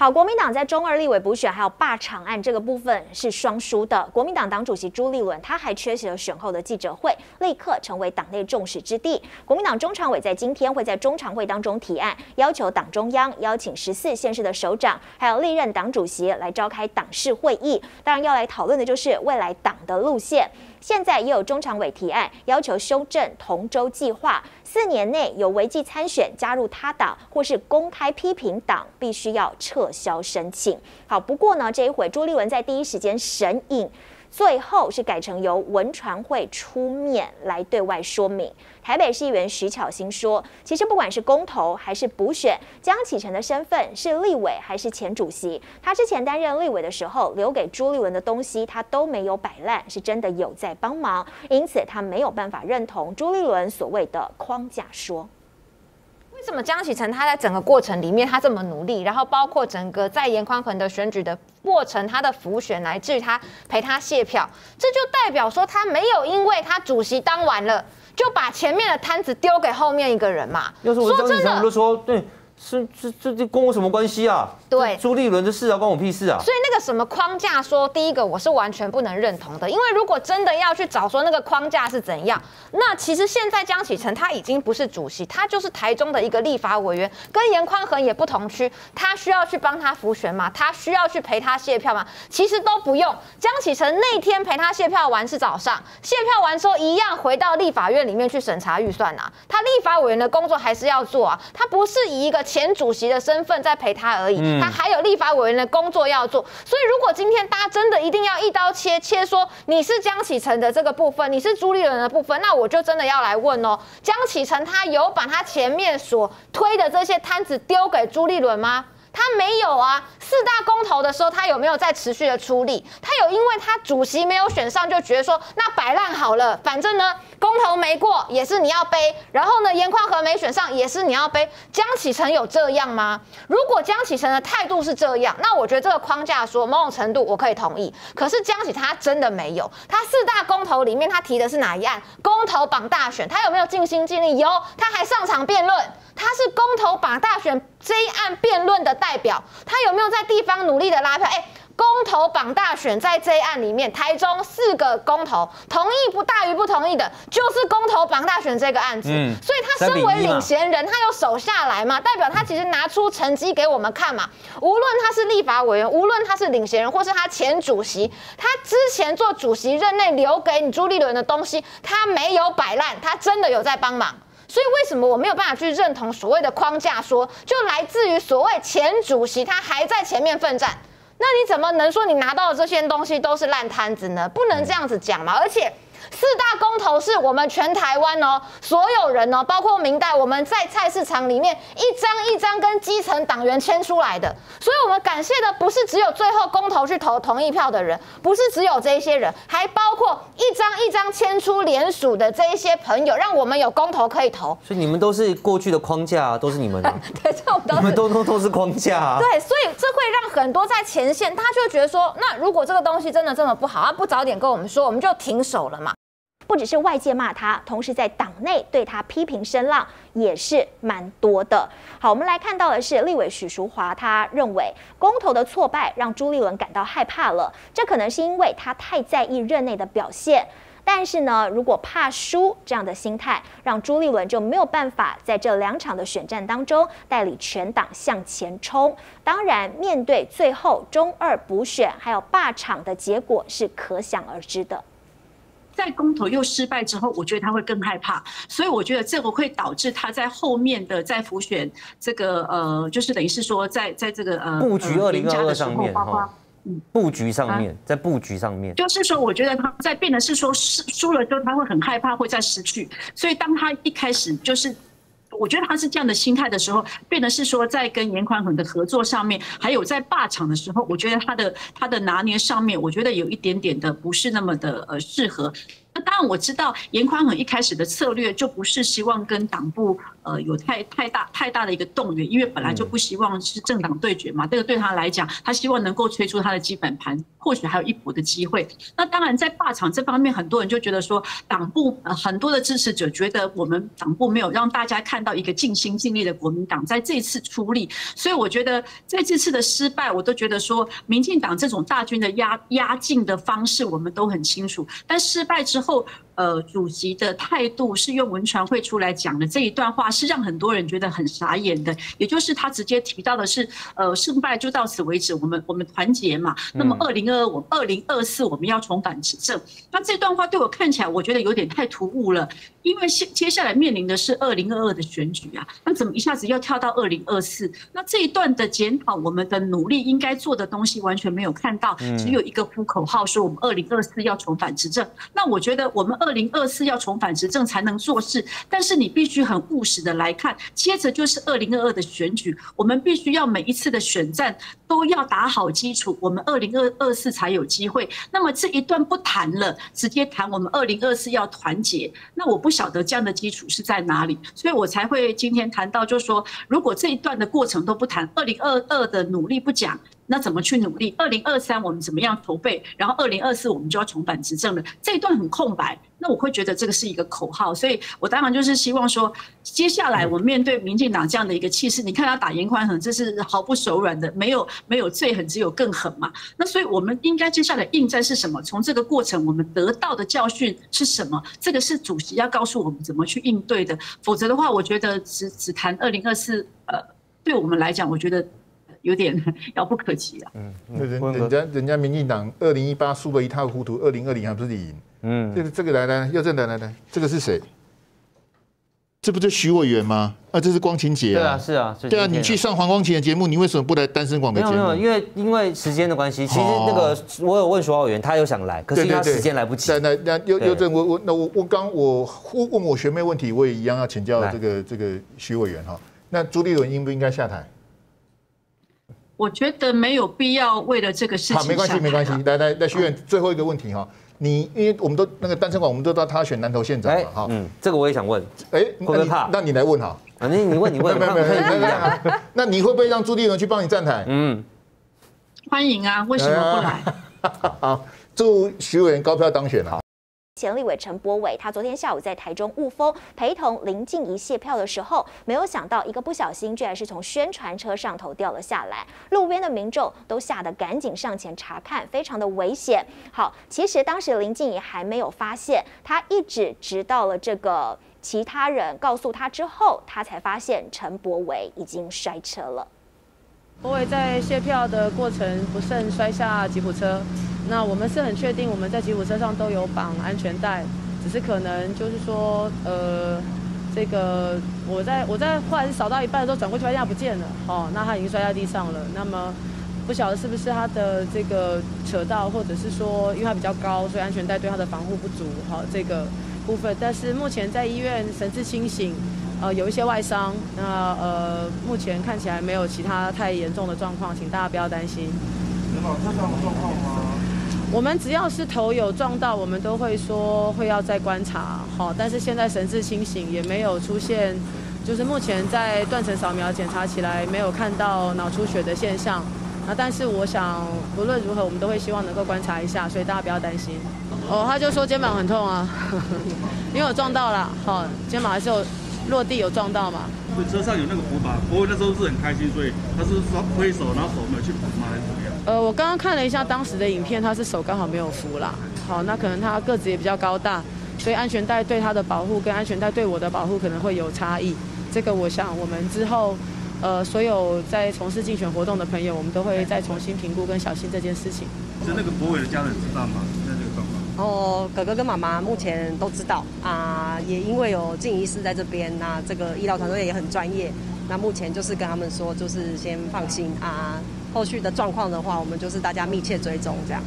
好，国民党在中二立委补选还有罢场案这个部分是双输的。国民党党主席朱立伦他还缺席了选后的记者会，立刻成为党内众矢之的。国民党中常委在今天会在中常会当中提案，要求党中央邀请14县市的首长还有历任党主席来召开党事会议，当然要来讨论的就是未来党的路线。现在也有中常委提案，要求修正同舟计划，4年内有违纪参选加入他党或是公开批评党，必须要撤销申请。好，不过呢，这一回朱立伦在第一时间神隐，最后是改成由文传会出面来对外说明。台北市议员徐巧芯说，其实不管是公投还是补选，江启臣的身份是立委还是前主席，他之前担任立委的时候留给朱立伦的东西，他都没有摆烂，是真的有在帮忙，因此他没有办法认同朱立伦所谓的框架说。为什么江启臣他在整个过程里面他这么努力，然后包括整个在严宽恒的选举的过程，他的辅选来至于他陪他卸票，这就代表说他没有因为他主席当完了就把前面的摊子丢给后面一个人嘛。要是我江启臣，我就说对。这跟我什么关系啊？对，朱立伦的事啊，关我屁事啊！所以那个什么框架说，第一个我是完全不能认同的，因为如果真的要去找说那个框架是怎样，那其实现在江启臣他已经不是主席，他就是台中的一个立法委员，跟严宽恒也不同区，他需要去帮他辅选嘛，他需要去陪他卸票嘛，其实都不用。江启臣那天陪他卸票完是早上，卸票完之后一样回到立法院里面去审查预算啊，他立法委员的工作还是要做啊，他不是以一个前主席的身份在陪他而已，他还有立法委员的工作要做。所以，如果今天大家真的一定要一刀切说你是江启臣的这个部分，你是朱立伦的部分，那我就真的要来问哦，江启臣他有把他前面所推的这些摊子丢给朱立伦吗？他没有啊，4大公投的时候，他有没有在持续的出力？他有因为他主席没有选上，就觉得说那摆烂好了，反正呢公投没过也是你要背，然后呢严宽和没选上也是你要背。江启臣有这样吗？如果江启臣的态度是这样，那我觉得这个框架说某种程度我可以同意。可是江启臣他真的没有，他4大公投里面他提的是哪一案？公投绑大选，他有没有尽心尽力？有，他还上场辩论，他是公投绑大选这一案辩论的代表，他有没有在地方努力的拉票？公投绑大选在这一案里面，台中4个公投同意不大于不同意的，就是公投绑大选这个案子。所以他身为领衔人，他有手下来嘛，代表他其实拿出成绩给我们看嘛。无论他是立法委员，无论他是领衔人，或是他前主席，他之前做主席任内留给你朱立伦的东西，他没有摆烂，他真的有在帮忙。所以为什么我没有办法去认同所谓的框架说，就来自于所谓前主席他还在前面奋战，那你怎么能说你拿到的这些东西都是烂摊子呢？不能这样子讲嘛！而且4大公投是我们全台湾哦，所有人哦，包括明代，我们在菜市场里面一张一张跟基层党员签出来的，所以我们感谢的不是只有最后公投去投同意票的人，不是只有这些人，还包括一张一张签出联署的这一些朋友，让我们有公投可以投。所以你们都是过去的框架啊，都是你们啊，对，你们都是框架啊。对，所以这会让很多在前线，他就觉得说，那如果这个东西真的这么不好，他不早点跟我们说，我们就停手了嘛。不只是外界骂他，同时在党内对他批评声浪也是蛮多的。好，我们来看到的是立委许淑华，他认为公投的挫败让朱立伦感到害怕了，这可能是因为他太在意任内的表现。但是呢，如果怕输这样的心态，让朱立伦就没有办法在这2场的选战当中带领全党向前冲。当然，面对最后中二补选还有罢场的结果是可想而知的。在公投又失败之后，我觉得他会更害怕，所以我觉得这个会导致他在后面的在辅选这个就是等于是说在这个布局2022上面，布局上面，在布局上面，就是说，我觉得他在变得是说输了之后，他会很害怕，会再失去，所以当他一开始就是。我觉得他是这样的心态的时候，变得是说在跟严宽恒的合作上面，还有在罢场的时候，我觉得他的拿捏上面，我觉得有一点点的不是那么的适合。那当然我知道严宽恒一开始的策略就不是希望跟党部有太大的一个动员，因为本来就不希望是政党对决嘛，这个对他来讲，他希望能够推出他的基本盘，或许还有一搏的机会。那当然在罢场这方面，很多人就觉得说，党部很多的支持者觉得我们党部没有让大家看到一个尽心尽力的国民党在这一次出力，所以我觉得在这次的失败，我都觉得说，民进党这种大军的压境的方式，我们都很清楚，但失败之后。主席的态度是用文传会出来讲的这一段话，是让很多人觉得很傻眼的。也就是他直接提到的是，胜败就到此为止，我们团结嘛。那么2022，2024我们要重返执政。那这段话对我看起来，我觉得有点太突兀了，因为接下来面临的是2022的选举啊，那怎么一下子要跳到2024？那这一段的检讨，我们的努力应该做的东西完全没有看到，只有一个呼口号说我们2024要重返执政。那我觉得我们2024要重返执政才能做事，但是你必须很务实的来看。接着就是2022的选举，我们必须要每一次的选战都要打好基础，我们2024才有机会。那么这一段不谈了，直接谈我们2024要团结。那我不晓得这样的基础是在哪里，所以我才会今天谈到，就是说，如果这一段的过程都不谈，2022的努力不讲。那怎么去努力？2023我们怎么样筹备？然后2024我们就要重返执政了，这一段很空白。那我会觉得这个是一个口号，所以我当然就是希望说，接下来我面对民进党这样的一个气势，你看他打严宽恒，这是毫不手软的，没有最狠，只有更狠嘛。那所以我们应该接下来应战是什么？从这个过程我们得到的教训是什么？这个是主席要告诉我们怎么去应对的，否则的话，我觉得只谈2024，对我们来讲，我觉得。有点遥不可及啊！人家民进党2018输得一塌糊涂，2020还不是赢？这个来，又正来，这个是谁？这不是徐委员吗？啊，这是光晴姐啊！对啊，是啊，对啊！你去上黄光晴的节目，你为什么不来单身广的节目？没有，因为时间的关系，其实那个我有问徐委员，他有想来，可是他时间来不及。那又正，我问我学妹问题，我也一样要请教这个徐委员哈。那朱立伦应不应该下台？我觉得没有必要为了这个事情。好，没关系。来，徐院最后一个问题哈，你因为我们都那个单身馆，我们都知道他选南投县长嘛哈。这个我也想问。会不会怕？那你来问哈。反正你问。没有。那你会不会让朱立伦去帮你站台？欢迎啊，为什么不来？好，祝徐委员高票当选啊！前立委陈柏惟，他昨天下午在台中雾峰陪同林静怡谢票的时候，没有想到一个不小心，居然是从宣传车上头掉了下来。路边的民众都吓得赶紧上前查看，非常的危险。好，其实当时林静怡还没有发现，他一直到了这个其他人告诉他之后，他才发现陈柏惟已经摔车了。柏惟在卸票的过程不慎摔下吉普车，那我们是很确定我们在吉普车上都有绑安全带，只是可能就是说，这个我在后来扫到一半的时候转过去发现他不见了，那他已经摔在地上了。那么不晓得是不是他的这个扯到，或者是说因为他比较高，所以安全带对他的防护不足，这个部分。但是目前在医院神志清醒。有一些外伤，那目前看起来没有其他太严重的状况，请大家不要担心。有脑震荡的状况吗？我们只要是头有撞到，我们都会说会要再观察，好，但是现在神志清醒，也没有出现，就是目前在断层扫描检查起来没有看到脑出血的现象。那但是我想，不论如何，我们都会希望能够观察一下，所以大家不要担心。他就说肩膀很痛啊，因为我撞到了，好，肩膀还是有。落地有撞到嘛？所以车上有那个扶把，柏惟那时候是很开心，所以他是挥手，然后手没有去扶吗？还是怎么样？我刚刚看了一下当时的影片，他是手刚好没有扶啦。好，那可能他个子也比较高大，所以安全带对他的保护跟安全带对我的保护可能会有差异。这个我想我们之后，所有在从事竞选活动的朋友，我们都会再重新评估跟小心这件事情。是那个柏惟的家人知道吗？现在这个状况？哦，哥哥跟妈妈目前都知道啊，也因为有静怡医师在这边，那这个医疗团队也很专业。那目前就是跟他们说，就是先放心啊，后续的状况的话，我们就是大家密切追踪这样。